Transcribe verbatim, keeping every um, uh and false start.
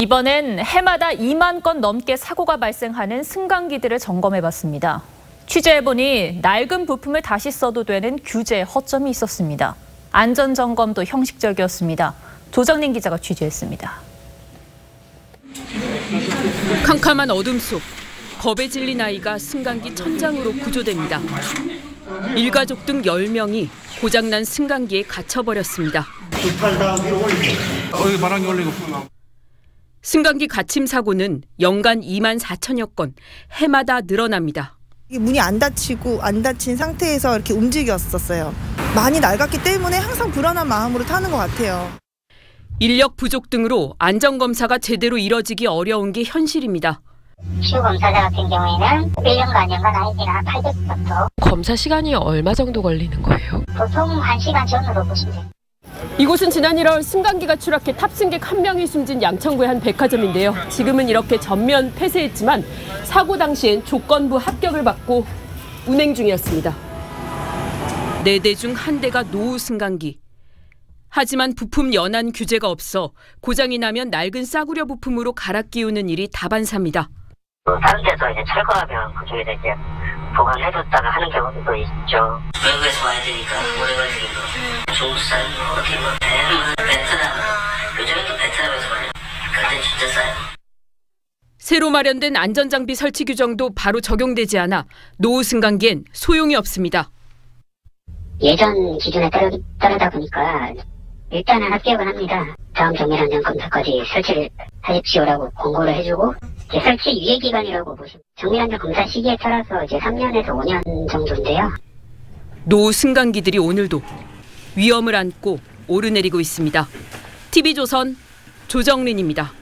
이번엔 해마다 이만 건 넘게 사고가 발생하는 승강기들을 점검해봤습니다. 취재해보니 낡은 부품을 다시 써도 되는 규제에 허점이 있었습니다. 안전점검도 형식적이었습니다. 조정림 기자가 취재했습니다. 캄캄한 어둠 속 겁에 질린 아이가 승강기 천장으로 구조됩니다. 일가족 등 열 명이 고장난 승강기에 갇혀버렸습니다. 승강기 갇힘 사고는 연간 이만 사천여 건, 해마다 늘어납니다. 문이 안 닫히고 안 닫힌 상태에서 이렇게 움직였었어요. 많이 낡았기 때문에 항상 불안한 마음으로 타는 것 같아요. 인력 부족 등으로 안전검사가 제대로 이뤄지기 어려운 게 현실입니다. 출검사자 같은 경우에는 일 년간 아이들한 팔백 건도. 검사 시간이 얼마 정도 걸리는 거예요? 보통 한 시간 전으로 보시면 돼요. 이곳은 지난 일월 승강기가 추락해 탑승객 한 명이 숨진 양천구의 한 백화점인데요. 지금은 이렇게 전면 폐쇄했지만 사고 당시엔 조건부 합격을 받고 운행 중이었습니다. 네 대 중 한 대가 노후 승강기. 하지만 부품 연한 규제가 없어 고장이 나면 낡은 싸구려 부품으로 갈아 끼우는 일이 다반사입니다. 다른 데서 이제 철거하면 그쪽에 이제 보관해뒀다가 하는 경우도 있죠. 외국에서 와야 되니까 오래 걸리는 거. 중국산 어디 뭐 대만, 베트남, 요즘은 또 베트남에서 와요. 그때 진짜 싸요. 새로 마련된 안전장비 설치 규정도 바로 적용되지 않아 노후 승강기엔 소용이 없습니다. 예전 기준에 따르다 보니까 일단은 합격을 합니다. 다음 정밀 안전 검사까지 설치를 하십시오라고 권고를 해주고 이제 설치 유예 기간이라고 보시면 정밀 안전 검사 시기에 따라서 이제 삼 년에서 오 년 정도인데요. 노후 승강기들이 오늘도 위험을 안고 오르내리고 있습니다. 티비조선 조정림입니다.